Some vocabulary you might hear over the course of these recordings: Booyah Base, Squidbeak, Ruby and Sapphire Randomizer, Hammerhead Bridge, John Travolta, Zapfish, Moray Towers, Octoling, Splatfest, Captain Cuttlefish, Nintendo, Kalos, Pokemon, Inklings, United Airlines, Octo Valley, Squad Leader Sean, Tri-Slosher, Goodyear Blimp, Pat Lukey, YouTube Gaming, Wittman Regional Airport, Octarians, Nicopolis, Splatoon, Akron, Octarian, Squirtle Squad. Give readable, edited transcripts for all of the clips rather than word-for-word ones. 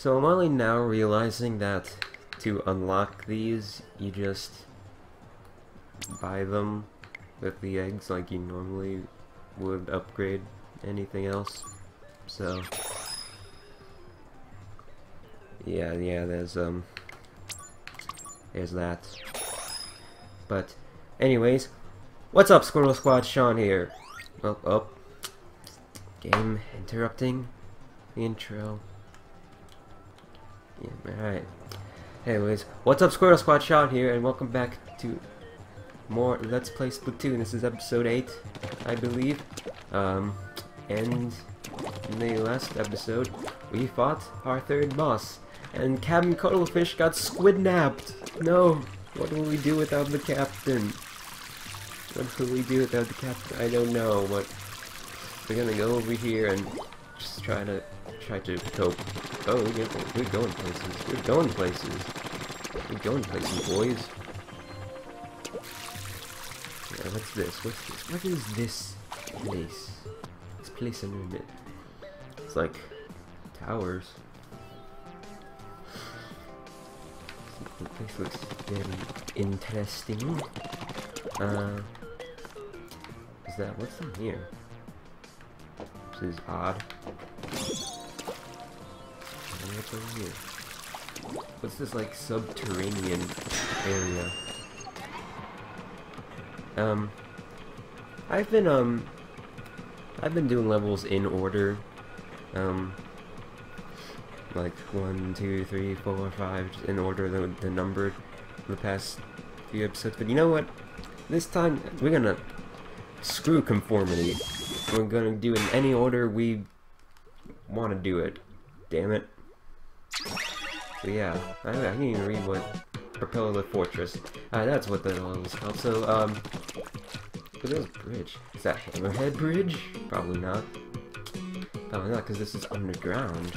So I'm only now realizing that to unlock these, you just buy them with the eggs like you normally would upgrade anything else. So yeah, there's that. But anyways, what's up, Squirtle Squad? Sean here. Well, oh, game interrupting the intro. Yeah, alright. Anyways, what's up, Squirtle Squad? Sean here, and welcome back to more Let's Play Splatoon. This is episode 8, I believe. And in the last episode, we fought our third boss, and Captain Cuttlefish got squidnapped! No! What will we do without the captain? What will we do without the captain? I don't know, but we're gonna go over here and just try to cope. Oh, we're going places. We're going places. We're going places, boys. Yeah, what's this? What's this? What is this place? This place under it. It's like towers. The place looks very interesting. Is that what's in here? This is odd. What's over here? What's this, like, subterranean area? I've been doing levels in order, like 1, 2, 3, 4, 5, in order the number the past few episodes. But you know what? This time we're gonna screw conformity. We're gonna do it in any order we want to do it. Damn it. So yeah, I can't even read what Propeller Fortress. That's what that all is called. So look at this bridge. Is that Hammerhead Bridge? Probably not. Probably not, because this is underground.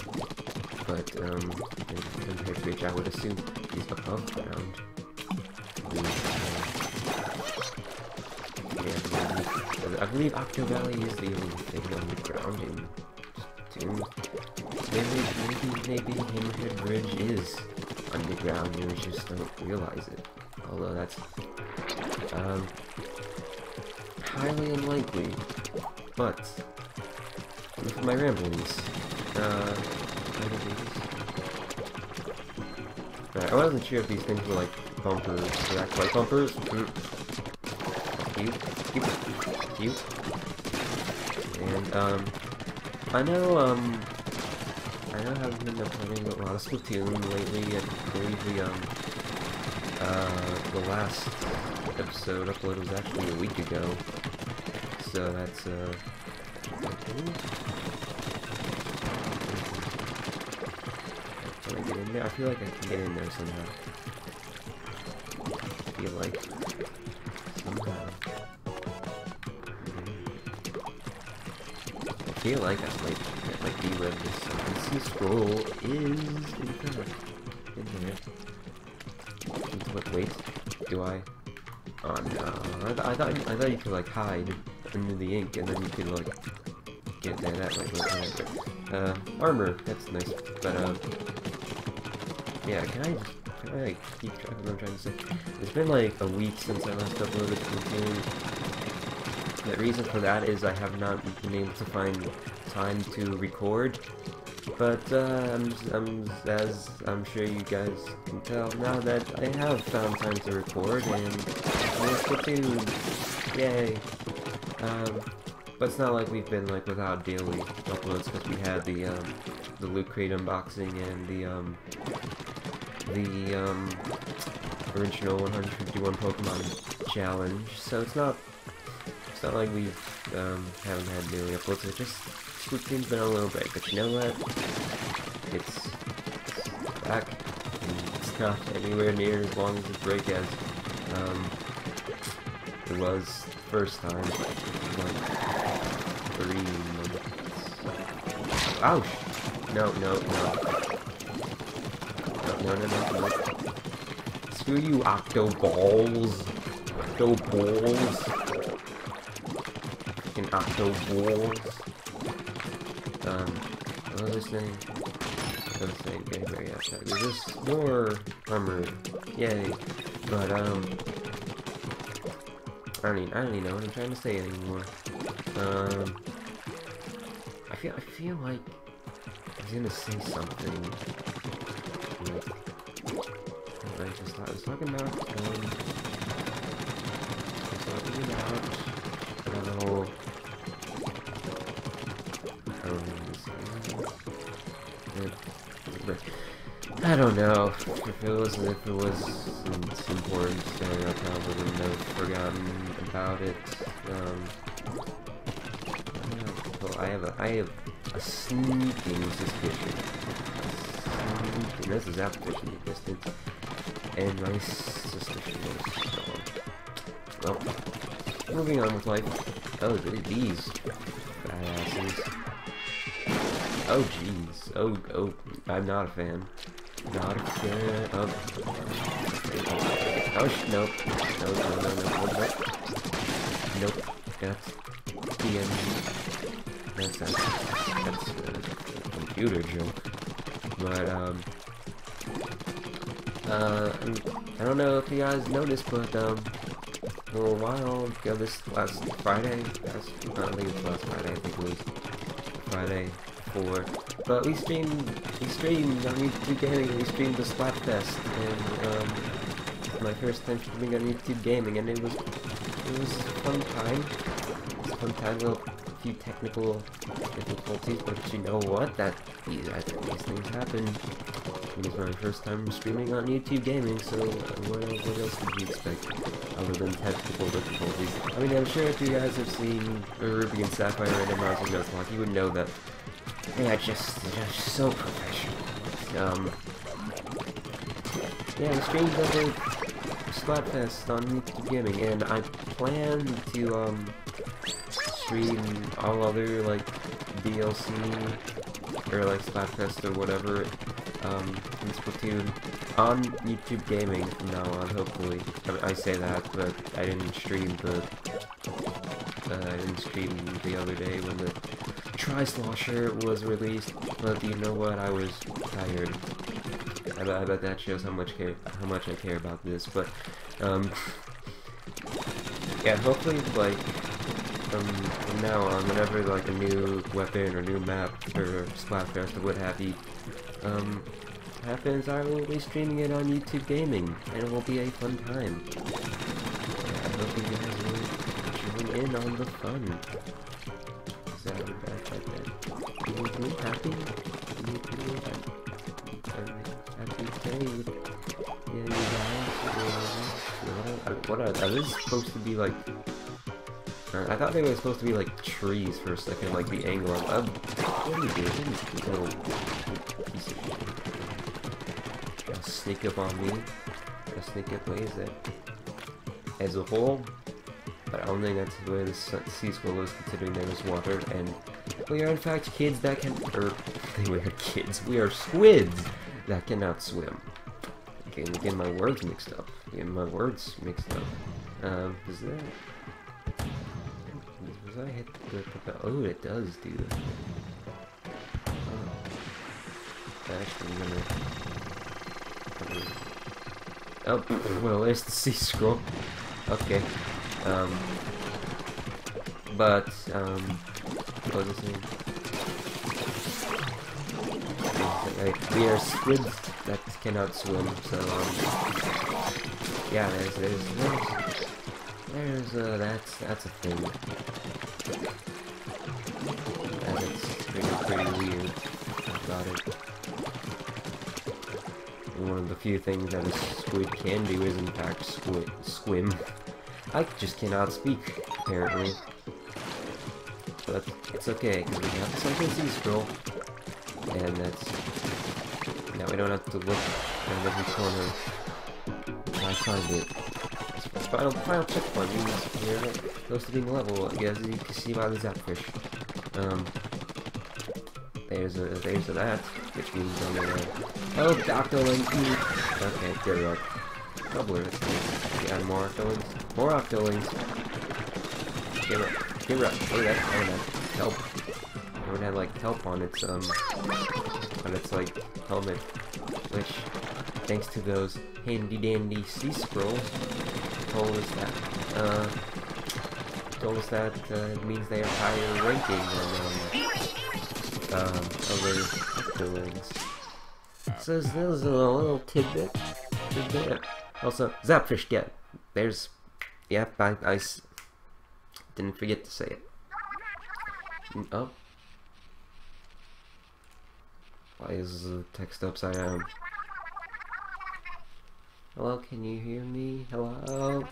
But Hammerhead Bridge, I would assume, is above ground. Yeah, I believe Octo Valley is the only thing underground in Splatoon. Maybe Hammerhead Bridge is underground, you just don't realize it. Although that's highly unlikely. But look at my ramblings. I wasn't sure if these things were like bumpers. They act like bumpers. Cute. And I know I haven't been playing a lot of Splatoon lately. I believe the last episode upload was actually a week ago, so that's can I get in there? I feel like I can get in there somehow. I feel like somehow. I feel like I might deliver this. Sea Scroll is in there. Wait, do I? Oh no! I thought you could like hide under the ink and then you could like get there that way. Armor, that's nice. But yeah, can I like keep track of what I'm trying to say? It's been like a week since I last uploaded Splatoon. The reason for that is I have not been able to find time to record. But as I'm sure you guys can tell now, that I have found time to record and Splatoon, yay! But it's not like we've been like without daily uploads, because we had the loot crate unboxing and the original 151 Pokemon challenge. So it's not like we haven't had daily uploads. It's just Splatoon's been on a little break, but you know what? It's back, and it's not anywhere near as long as the break as it was the first time, like 3 months. Ouch! No. Screw you, Octo Balls! Octo Balls! Freaking Octo Balls! What was his name? Resist more armor. Yay. But I don't even know what I'm trying to say anymore. I feel like I was gonna say something. Like, I was talking about the whole I don't know if it was important, so I probably wouldn't have forgotten about it. Well, I have a sneaking suspicion. This is application of distance, and my suspicion is strong. Well, moving on with life. Oh, these badasses. Oh jeez. Oh, I'm not a fan. Not a fan of... Oh, nope. No. Nope. That's DMG. That's a computer joke. But, I don't know if you guys noticed, but, for a while ago, this last Friday, I think it was Friday. But we streamed on YouTube Gaming, we streamed the Splatfest, and it's my first time streaming on YouTube Gaming, and it was a fun time. It was a fun time with a few technical difficulties, but you know what? These things happen. It was my first time streaming on YouTube Gaming, so what else did you expect other than technical difficulties? I mean, I'm sure if you guys have seen Ruby and Sapphire Randomizer, you would know that. Yeah, just so professional. Yeah, I streamed over Splatfest on YouTube Gaming, and I plan to stream all other like DLC or like Splatfest or whatever in Splatoon on YouTube Gaming from now on. Hopefully, I say that, but I didn't stream the other day when the Tri-Slosher was released, but you know what? I was tired. I bet that shows how much I care about this. But yeah, hopefully, like from now on, whenever like a new weapon or new map or Splatfest or what have you happens, I will be streaming it on YouTube Gaming, and it will be a fun time. Yeah, I hope you guys will join in on the fun. What are these supposed to be like? I thought they were supposed to be like trees for a second, like the angle. What are you doing? Oh, piece of shit. Just sneak up on me. Just sneak up. What is that? As a whole, but I don't think that's the way the sea squirrel is, considering there is water, and we are in fact kids that can. We are kids. We are squids that cannot swim. Okay, I'm getting my words mixed up. Is that? Does I hit the? Oh, it does do that. Oh, actually, oh, well, there's the sea squirrel. Okay. What was I saying? We are squids that cannot swim, so, yeah, that's a thing. That is pretty weird about it. One of the few things that a squid can do is, in fact, swim. I just cannot speak, apparently. But it's okay, because we have the second sea squirrel, and that's... Now we don't have to look at every corner. I find it. It's final checkpoint. We're close to being level, I guess, as you can see by the Zapfish. There's a that, which means I'm gonna... Oh, Octolink! Okay, there we are. Doubler, that's nice. Yeah, more Octolings. More Octolings! Give up. Give up. Oh, that's... Oh, no. Help. would have like kelp on its like helmet, which thanks to those handy dandy sea scrolls told us that it means they are higher ranking than other Octarians. So that was a little tidbit. Also, Zapfish, yeah, there's, yep, I didn't forget to say it. Oh. Why is the text upside down? Hello, can you hear me? Hello?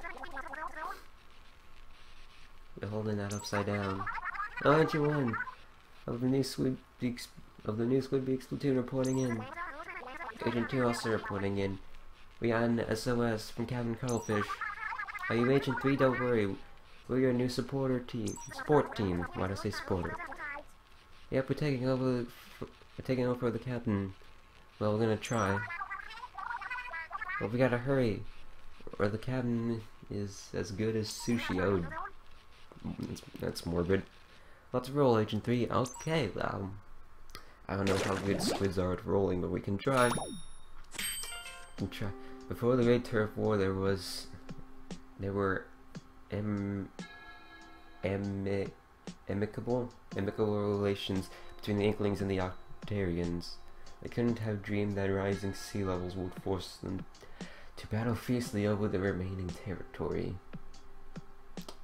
You're holding that upside down. Oh, aren't you one? Of the new Squidbeak Splatoon reporting in. Agent 2 also reporting in. We got an SOS from Captain Cuttlefish. Are you Agent 3? Don't worry. We're your new support team. Why do I say supporter? Yep, we're taking over for the captain. Well, we're gonna try. Well, we gotta hurry, or the captain is as good as sushi. Oh, that's morbid. Let's roll, Agent 3. Okay, I don't know how good squids are at rolling, but we can try. Before the Great Turf War, there were amicable relations between the Inklings and the Octarians. They couldn't have dreamed that rising sea levels would force them to battle fiercely over the remaining territory.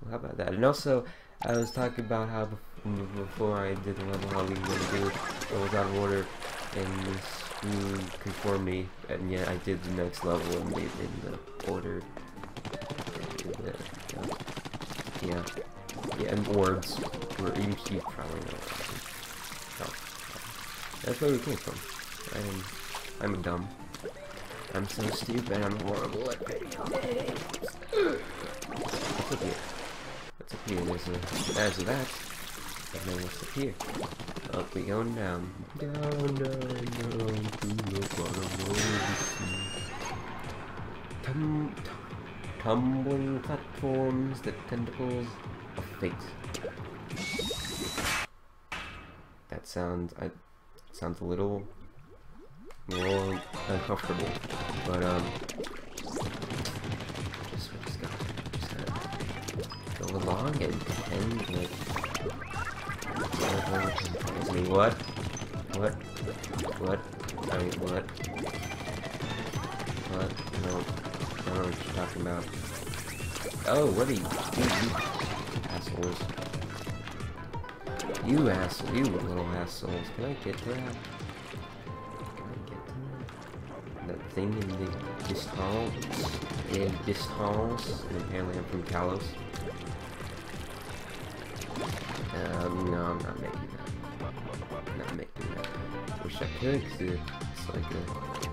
Well, how about that? And also, I was talking about how before I did the level, how we were to do what was out of order and screw conformity, and yet I did the next level and made in the order. Yeah, and orbs were each probably not. Oh. That's where we came from. I'm dumb. I'm so stupid, I'm horrible at video games. What's up here? What's up here? There's a that. And then what's up here? Up we go down. Down to the bottom of the sea. Tumbling platforms, the tentacles of fate. That sounds a little uncomfortable, but just go along and pretend like what? No. I don't know what you're talking about. Oh, what are you? Dude, you assholes. You asshole. You little assholes. Can I get to that? That thing in the distance. In distance. And apparently I'm from Kalos. No, I'm not making that. I'm not making that. Wish I could, because it's like a...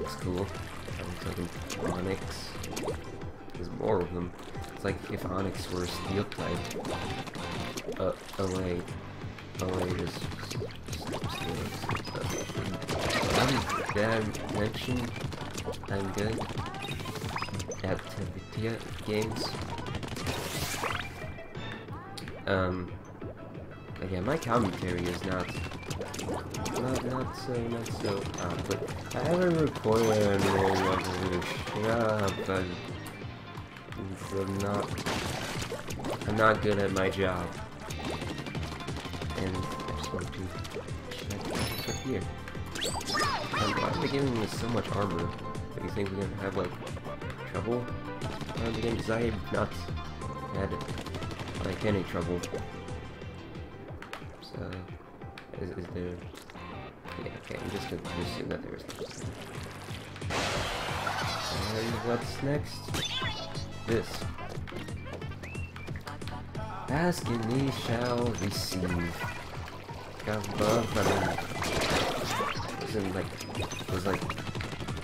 It's cool. I'm talking Onyx. There's more of them. It's like if Onyx were a steel type. Oh wait, there's steel. Did I mention I'm good at video games? Again, my commentary is not so, but I haven't recorded an old level. But I'm not good at my job. And I just want to check what's up here. Why are they giving me so much armor? Do you think we're gonna have like trouble? I'm beginning because I have not had like any trouble. So is there... Yeah, okay, I'm just gonna assume that there is nothing. And what's next? This. Ask and ye shall receive. It was like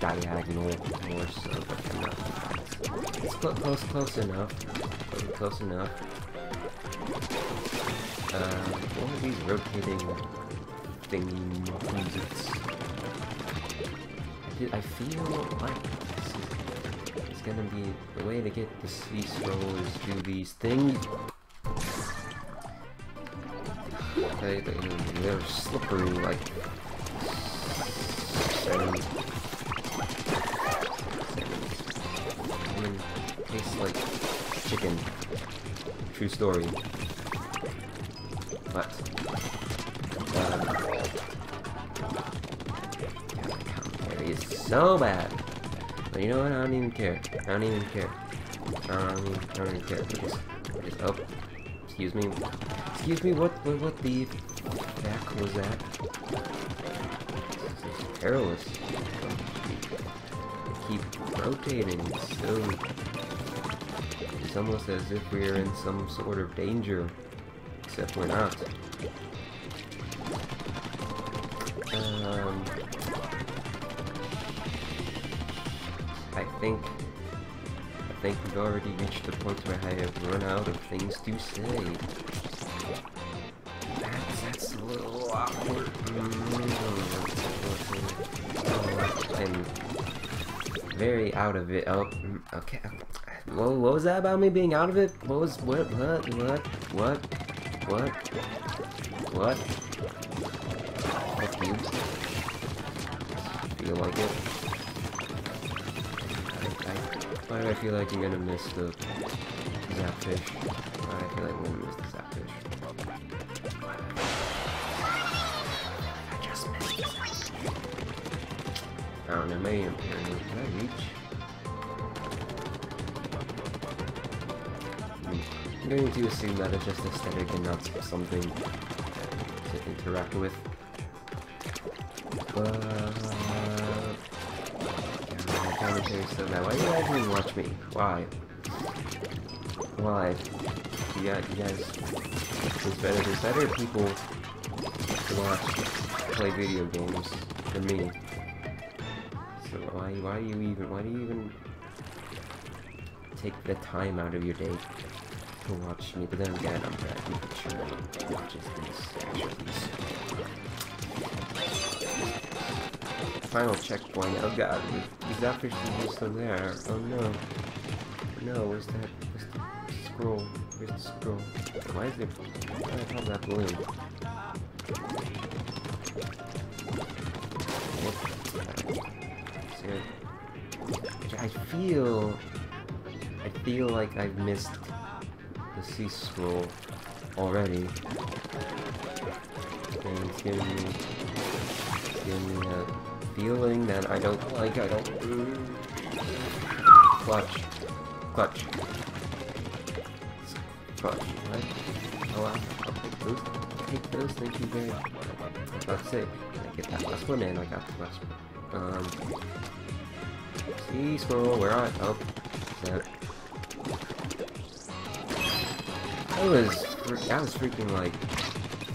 diagonal more so, but I'm not. It's close enough. What are these rotating thingies? I feel like it's gonna be the way to get the sea scroll is through these things. say that, you know, they're slippery like sand. I mean, tastes like chicken. True story. But it is so bad. But you know what? I don't even care. I don't even care. I don't even care. Just oh, excuse me. Excuse me, what the heck was that? This is perilous. They keep rotating, so it's almost as if we're in some sort of danger. Except we're not. I think we've already reached the point where I have run out of things to say. That's a little awkward. I'm very out of it. Oh, okay. Well, what was that about me being out of it? What was what? Fuck you. Feel like it. Why do I feel like I'm gonna miss the Zapfish? Why do I feel like I'm gonna miss the Zapfish? I just missed the Zapfish. I don't know, maybe I'm paranoid. Can I reach? I'm going to assume that it's just aesthetic and not something to interact with. But my commentary is so bad. Why do you guys even watch me? Why? Why? You guys, it's better. There's better people to watch play video games than me. So why do you even take the time out of your day to watch me? But then again, I'm pretty sure he watches these. Final checkpoint. Oh god, is that fish still there? Oh no. No, where's that? Where's the scroll? Where's the scroll? Why is there? Why the hell is that balloon? I feel like I've missed the sea scroll already, and it's giving me a feeling that I don't clutch, right? Oh wow, I'll take those, thank you very much. That's it. Can I get that last one? And I got the last one. Sea scroll, where are I? Oh, there. I was freaking like,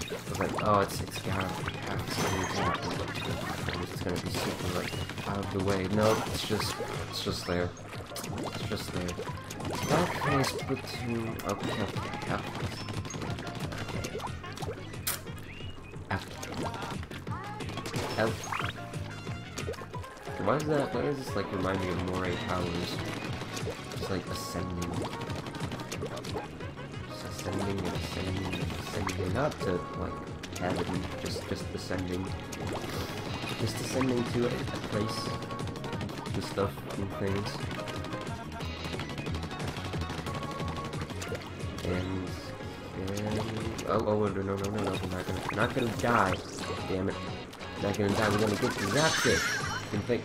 I was like, oh, it's gotta happen. It's gonna be super like out of the way. No, it's just there. It's just there. Okay, Splatoon. Okay. Why is that? Why does this like remind me of Moray Towers? It's like ascending. Ascending and ascending and ascending, not to like heaven, just ascending to a place, the stuff and things, and oh no, we're not gonna die, damn it, not gonna die, we're gonna get to that shit. You can think,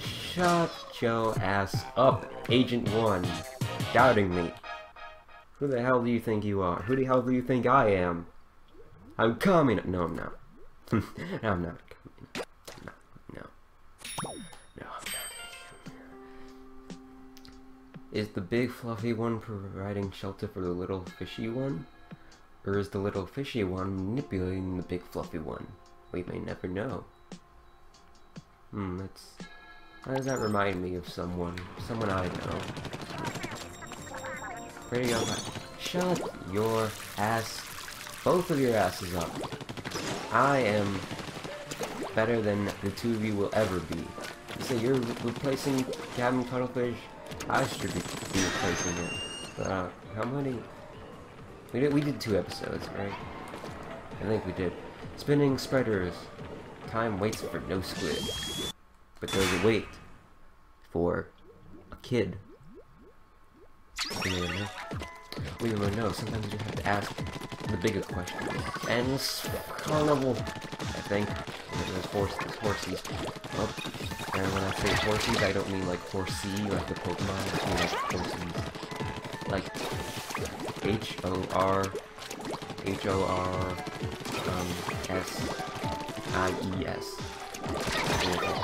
shut your ass up, Agent One, doubting me. Who the hell do you think you are? Who the hell do you think I am? I'm coming! No, I'm not. I'm not coming. No, I'm not. Is the big fluffy one providing shelter for the little fishy one? Or is the little fishy one manipulating the big fluffy one? We may never know. How does that remind me of someone? Someone I know. Radio. Shut your ass, both of your asses up. I am better than the two of you will ever be. You say you're replacing Captain Cuttlefish, I should be replacing him. But how many? We did 2 episodes, right? I think we did. Spinning spreaders. Time waits for no squid. But there's a wait for a kid. We don't even know. We don't even know. Sometimes you just have to ask the bigger question. And this carnival, I think. There's horses. Well, and when I say horses, I don't mean like horsey, like the Pokemon. I mean like horses. Like H-O-R-S-I-E-S.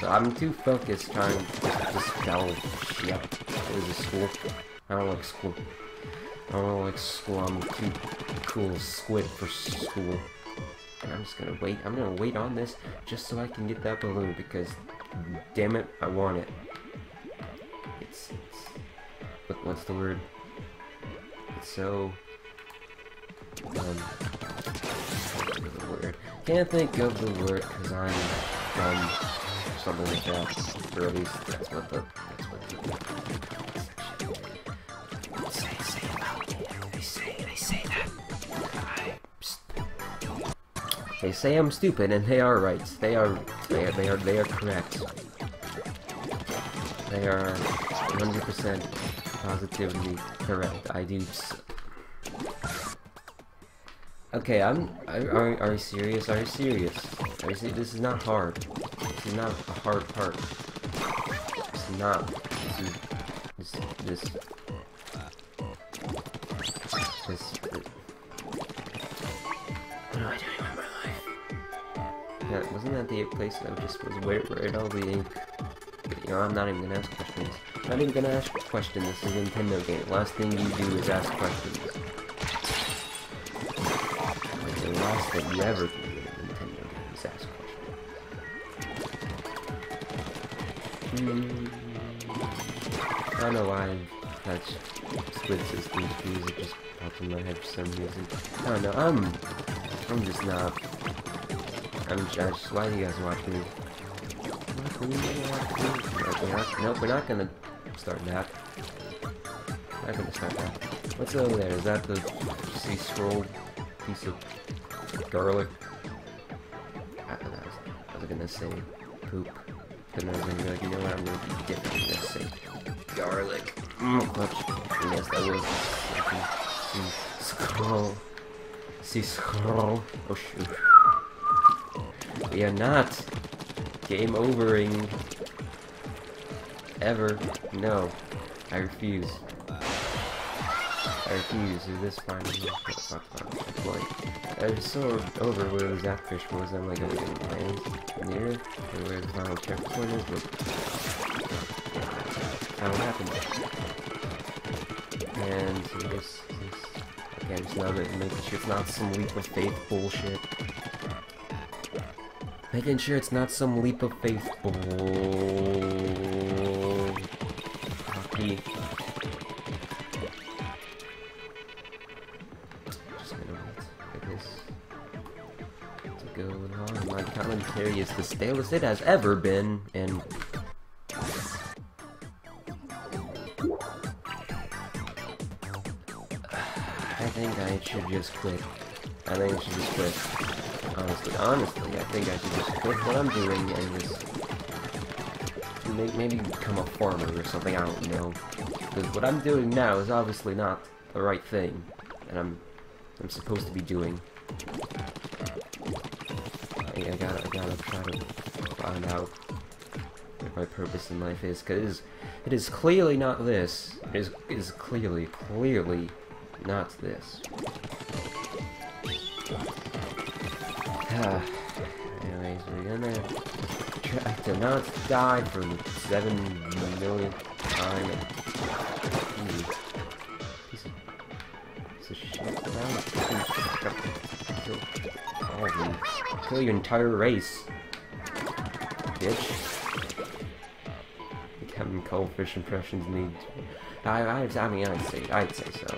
So I'm too focused trying to spell shit. It was a school. I don't like school. I don't like school. I'm too cool squid for school. And I'm just gonna wait. I'm gonna wait on this just so I can get that balloon because, damn it, I want it. Look, what's the word? It's so. Can't think of the word because I'm dumb. Something like that. Or at least that's what the. That's what the. Say it loud. They say that. They say I'm stupid, and they are right. They are correct. They are 100% positively correct. I do. Okay, Are you serious? Are you serious? Are you serious? This is not hard. This is not a hard part. It's not. This. What am I doing? Yeah, wasn't that the place that I just was where all the ink? You know, I'm not even gonna ask questions. I'm not even gonna ask questions. This is a Nintendo game. Last thing you do is ask questions. Like the last thing you ever do in a Nintendo game is ask questions. I don't know why I've touched Squid Systems music just popped in my head for some reason. I don't know, I'm just not. I'm just, why do you guys watch me? Nope, we're not gonna start that. We're not gonna start that. What's over there? Is that the sea scroll piece of garlic? I don't know, I was gonna say poop. Then I was gonna be like, you know what, I'm gonna be different. I'm gonna say garlic. Clutch. Yes, that was sea scroll. Sea scroll. Oh shoot. We are not game overing ever. No, I refuse. I refuse. Is this fine? Like, I just saw over where the Zapfish was. I'm like, I'm getting lands near and where the final checkpoint is. But how it happened? And this, okay, I'm just not making sure it's not some leap of faith bullshit. Making sure it's not some leap of faith. Oh, hockey. Just gonna wait for this to go on. My commentary is the stalest it has ever been, and I think I should just quit. I think I should just quit. Honestly, I think I should just quit what I'm doing and just maybe become a farmer or something, I don't know. Because what I'm doing now is obviously not the right thing that I'm supposed to be doing. I gotta try to find out what my purpose in life is, because it is clearly not this. It is clearly not this. Anyways, we're gonna try to not die for the 7 millionth time. Piece of shit. Kill your entire race, bitch. The Captain Cuttlefish impressions need. I mean, I'd say so.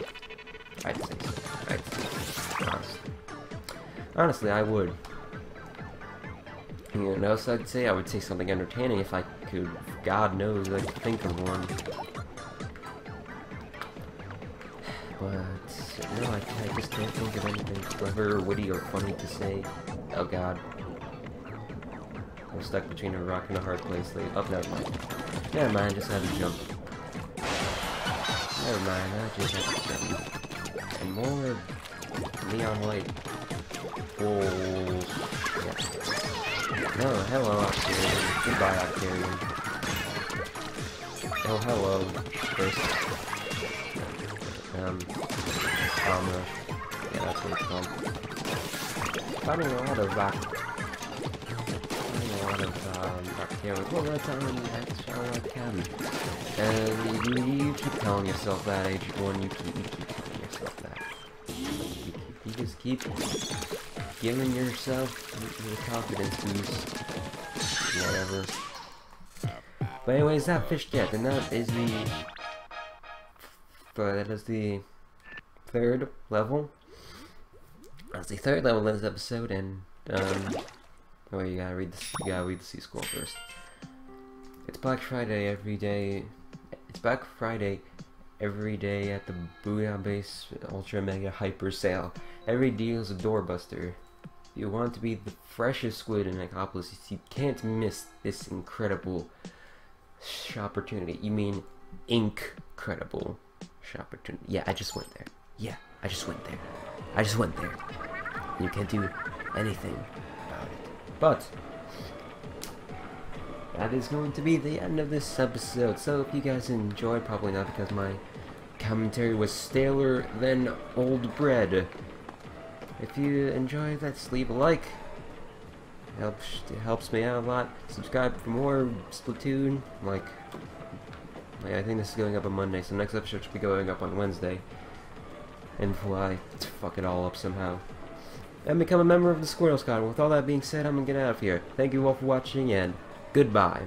Honestly, I would. You know, so I would say something entertaining if I could. God knows I could think of one. But but no, I just can't think of anything clever or witty or funny to say. Oh god. I'm stuck between a rock and a hard place lately. Oh, never mind. Never mind, I just had to jump. Never mind, I just had to jump. And more neon light. Whoa. Yeah. Oh, hello, Octarian. Goodbye, Octarian. Oh, hello. First. Yeah, that's what it's called. Finding a lot of Octarians. Well, that's all I can. And you keep telling yourself that, H1. You keep telling yourself that. You just keep giving yourself the confidence boost. Whatever. But anyways, that fished yet, and that is the... third level. That's the third level of this episode, and, oh, you gotta read the Sea Scroll first. It's Black Friday every day. It's Black Friday every day at the Booyah Base Ultra Mega Hyper Sale. Every deal is a doorbuster. If you want to be the freshest squid in Nicopolis, you can't miss this incredible opportunity. You mean incredible opportunity? Yeah, I just went there. Yeah, I just went there. I just went there. You can't do anything. But that is going to be the end of this episode. So if you guys enjoyed, probably not because my commentary was staler than old bread. If you enjoyed, let's leave a like. It helps me out a lot. Subscribe for more Splatoon. Like I think this is going up on Monday, so next episode should be going up on Wednesday. And fly, let's fuck it all up somehow. And become a member of the Squirtle Squad. With all that being said, I'm gonna get out of here. Thank you all for watching, and goodbye.